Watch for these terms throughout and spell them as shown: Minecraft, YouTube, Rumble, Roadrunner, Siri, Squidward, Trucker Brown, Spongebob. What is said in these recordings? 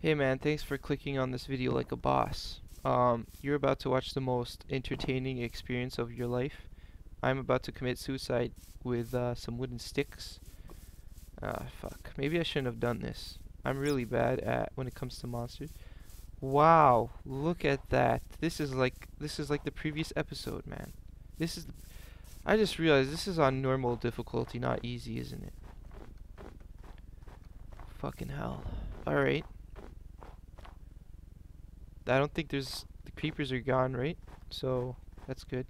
Hey man, thanks for clicking on this video like a boss. You're about to watch the most entertaining experience of your life. I'm about to commit suicide with some wooden sticks. Fuck. Maybe I shouldn't have done this. I'm really bad at when it comes to monsters. Wow, look at that. This is like the previous episode, man. I just realized this is on normal difficulty, not easy, isn't it? Fucking hell. Alright. I don't think the creepers are gone, right? So that's good.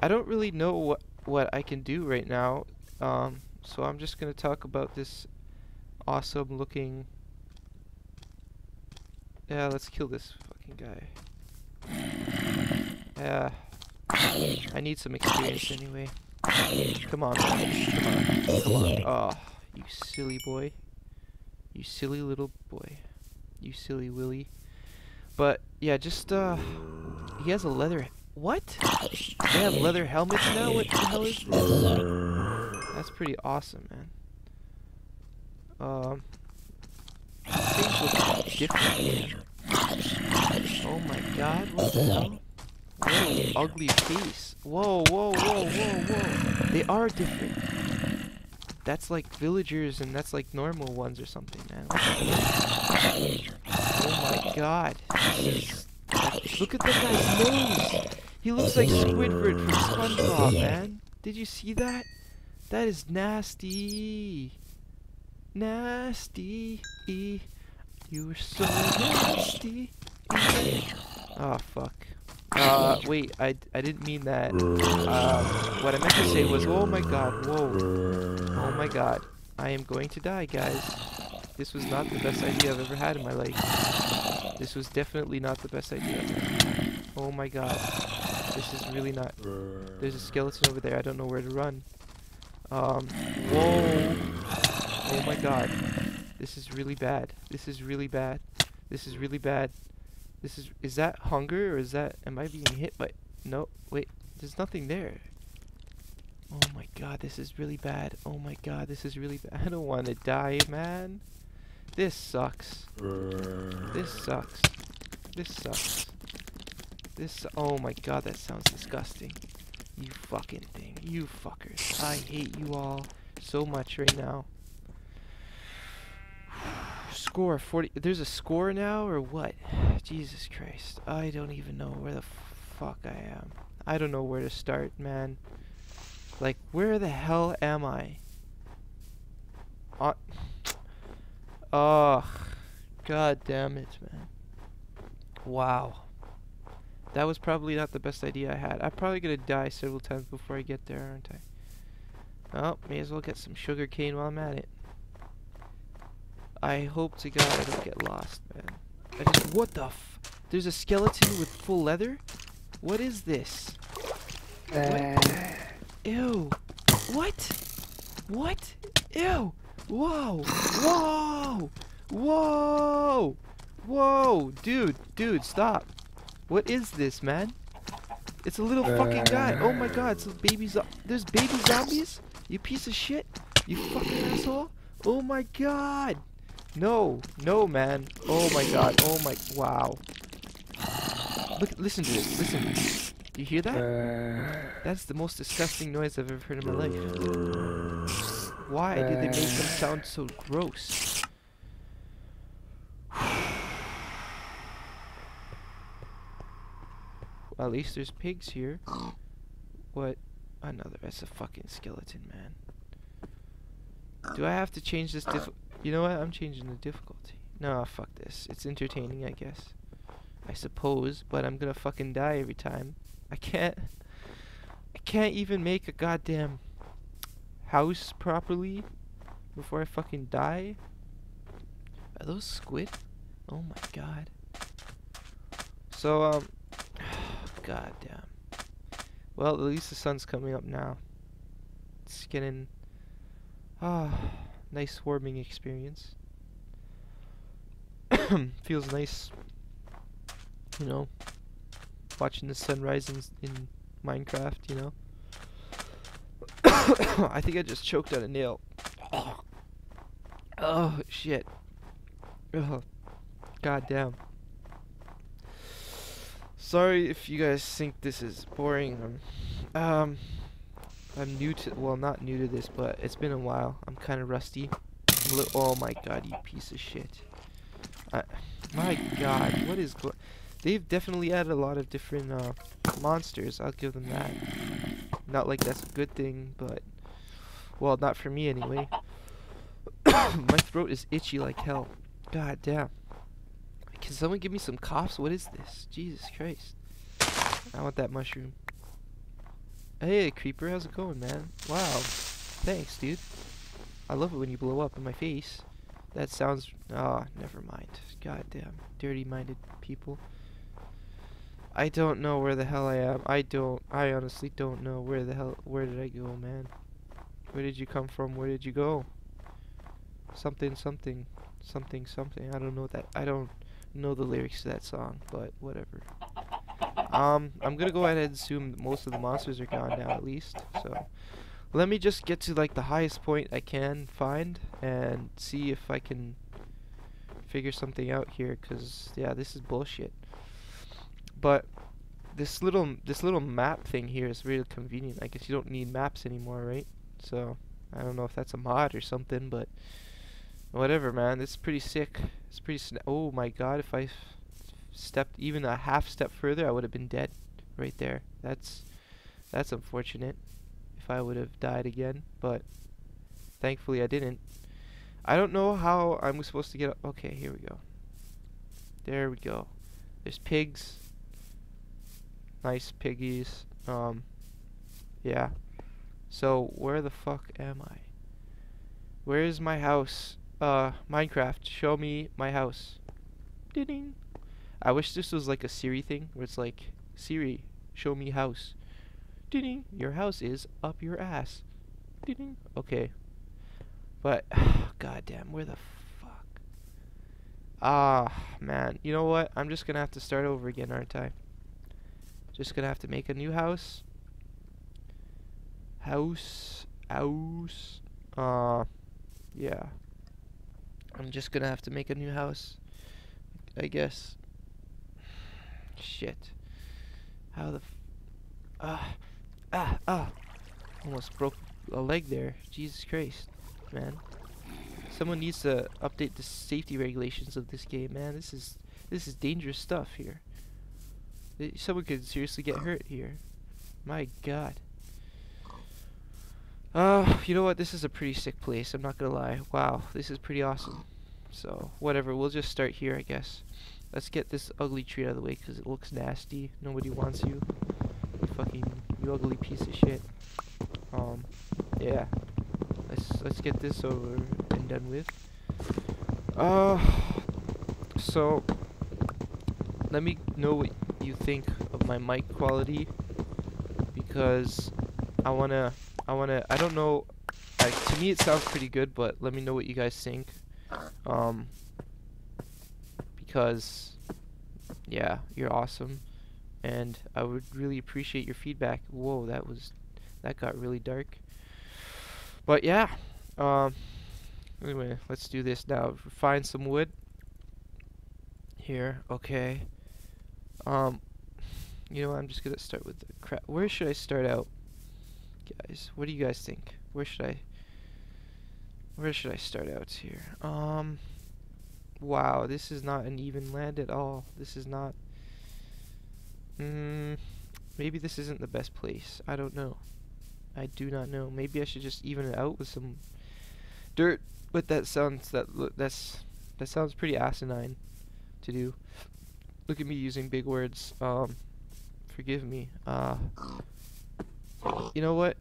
I don't really know what I can do right now, so I'm just gonna talk about this awesome looking. Yeah, let's kill this fucking guy. Yeah, I need some experience anyway. Come on, man. Come on. Oh, you silly boy. You silly little boy. You silly Willy. But yeah, just he has a leather. What? They have leather helmets now? What the hell is this? That's pretty awesome, man. Things look different, man. Oh my god, what the hell? What an ugly face. Whoa, whoa, whoa, whoa, whoa. They are different. That's like villagers and that's like normal ones or something, man. Oh my god. Look at that guy's nose! He looks like Squidward from Spongebob, man. Did you see that? That is nasty. Nasty. You were so nasty. Oh, fuck. Wait, I didn't mean that. What I meant to say was, oh my god, whoa. Oh my god. I am going to die, guys. This was not the best idea I've ever had in my life. This was definitely not the best idea. Oh my god. This is really not... There's a skeleton over there. I don't know where to run. Whoa. Oh my god. This is really bad. This is really bad. This is really bad. This is... Is that hunger or is that... Am I being hit by... No. Wait. There's nothing there. Oh my god. This is really bad. Oh my god. This is really bad. I don't want to die, man. This sucks. This sucks. This sucks. This. Oh my god, that sounds disgusting. You fucking thing. You fuckers. I hate you all so much right now. Score 40. There's a score now or what? Jesus Christ. I don't even know where the fuck I am. I don't know where to start, man. Like, where the hell am I? Oh, god damn it, man. Wow. That was probably not the best idea I had. I'm probably gonna die several times before I get there, aren't I? Oh, may as well get some sugar cane while I'm at it. I hope to god I don't get lost, man. What the f... There's a skeleton with full leather? What is this? What? Ew. What? What? Ew. Whoa! Whoa! Whoa! Whoa! Dude, stop! What is this, man? It's a little fucking guy. Oh my god, it's a baby zombie. There's baby zombies? You piece of shit! You fucking asshole! Oh my god! No! No, man! Oh my god! Oh my... Wow! Look, listen to this, listen. Do you hear that? That's the most disgusting noise I've ever heard in my life. Why did they make them sound so gross? Well, at least there's pigs here. What? Another. That's a fucking skeleton, man. Do I have to change this You know what? I'm changing the difficulty. No, fuck this. It's entertaining, I guess. I suppose, but I'm gonna fucking die every time. I can't even make a goddamn... house properly before I fucking die? Are those squid? Oh my god. So god damn. Well, at least the sun's coming up now. It's getting nice warming experience. Feels nice, you know, watching the sunrise in Minecraft, you know. I think I just choked on a nail. Oh shit. Ugh. God damn. Sorry if you guys think this is boring. I'm new to, well, not new to this, but it's been a while. I'm kind of rusty. Oh my god, you piece of shit. My god, what is... They've definitely added a lot of different monsters, I'll give them that. Not like that's a good thing, but... Well, not for me anyway. My throat is itchy like hell. God damn. Can someone give me some coughs? What is this? Jesus Christ. I want that mushroom. Hey, creeper, how's it going, man? Wow. Thanks, dude. I love it when you blow up in my face. That sounds... Ah, oh, never mind. Goddamn. Dirty-minded people. I don't know where the hell I am. I honestly don't know where the hell... Where did I go, man? Where did you come from? Where did you go? Something, something. Something, something. I don't know that... I don't know the lyrics to that song, but whatever. I'm gonna go ahead and assume most of the monsters are gone now, at least. So... Let me just get to like the highest point I can find and see if I can figure something out here, cuz yeah, this is bullshit. But this little map thing here is really convenient. I guess you don't need maps anymore, right? So, I don't know if that's a mod or something, but whatever, man. It's pretty sick. It's pretty oh my god, if I stepped even a half step further, I would have been dead right there. That's unfortunate. If I would have died again, but thankfully I didn't. I don't know how I'm supposed to get up. Okay, here we go. There we go. There's pigs. Nice piggies. Yeah. So where the fuck am I? Where is my house? Minecraft, show me my house. Ding. I wish this was like a Siri thing where it's like, Siri, show me house. Ding. Your house is up your ass. Ding. Okay. But goddamn, where the fuck? Man. You know what? I'm just gonna have to start over again, aren't I? Just gonna have to make a new house. House. Yeah. I'm just gonna have to make a new house, I guess. Shit. How the almost broke a leg there. Jesus Christ, man. Someone needs to update the safety regulations of this game, man. This is dangerous stuff here. Someone could seriously get hurt here. My god. You know what? This is a pretty sick place, I'm not gonna lie. Wow, this is pretty awesome. So, whatever, we'll just start here, I guess. Let's get this ugly tree out of the way, because it looks nasty. Nobody wants you. Fucking you ugly piece of shit. Yeah. Let's get this over and done with. So let me know what you think of my mic quality, because I don't know, to me it sounds pretty good, but let me know what you guys think. Because yeah, you're awesome. And I would really appreciate your feedback. Whoa, that got really dark. But yeah. Anyway, let's do this now. Find some wood. Here, okay. You know, I'm just gonna start with the crap. Where should I start out, guys? What do you guys think? Where should I start out here? Wow, this is not an even land at all. This is not. Maybe this isn't the best place. I don't know. I do not know. Maybe I should just even it out with some dirt. But that sounds pretty asinine to do. Look at me using big words. Forgive me. You know what?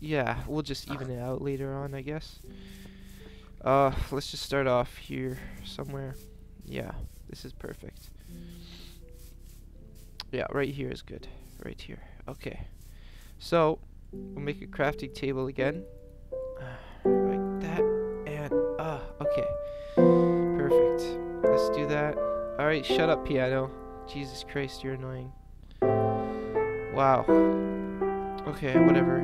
Yeah. We'll just even it out later on, I guess. Let's just start off here somewhere. Yeah, this is perfect. Yeah, right here is good. Right here. Okay. So, we'll make a crafting table again. Like that. And, okay. Perfect. Let's do that. Alright, shut up, piano. Jesus Christ, you're annoying. Wow. Okay, whatever.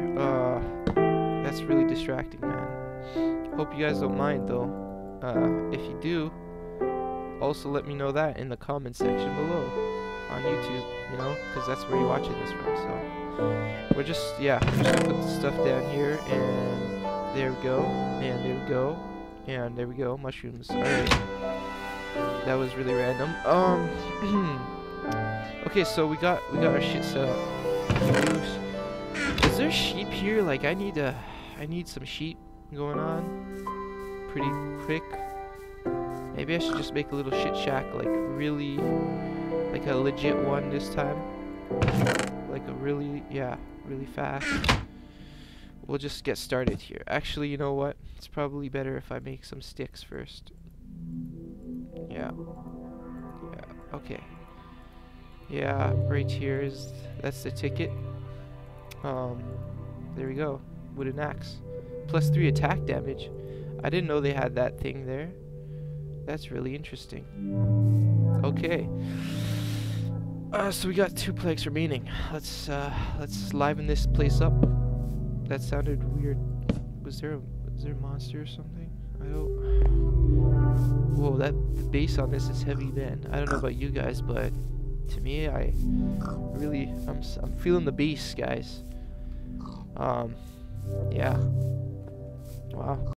That's really distracting, man. Hope you guys don't mind, though. If you do, also let me know that in the comment section below on YouTube, you know, because that's where you're watching this from. So we're just, yeah, we're just gonna put the stuff down here, and there we go, and there we go, and there we go. Mushrooms. All right, that was really random. Okay, so we got our shit set up. Is there sheep here? Like, I need some sheep going on pretty quick. Maybe I should just make a little shit shack, like really, like a legit one this time. Like a really, yeah, really fast. We'll just get started here. Actually, you know what? It's probably better if I make some sticks first. Yeah. Yeah. Okay. Yeah, right here is, that's the ticket. There we go. Wooden axe. +3 attack damage. I didn't know they had that thing there. That's really interesting. Okay. So we got 2 plagues remaining. Let's liven this place up. That sounded weird. Was there a monster or something? I don't. Whoa, the bass on this is heavy, man. I don't know about you guys, but to me, I'm feeling the bass, guys. Yeah. Wow.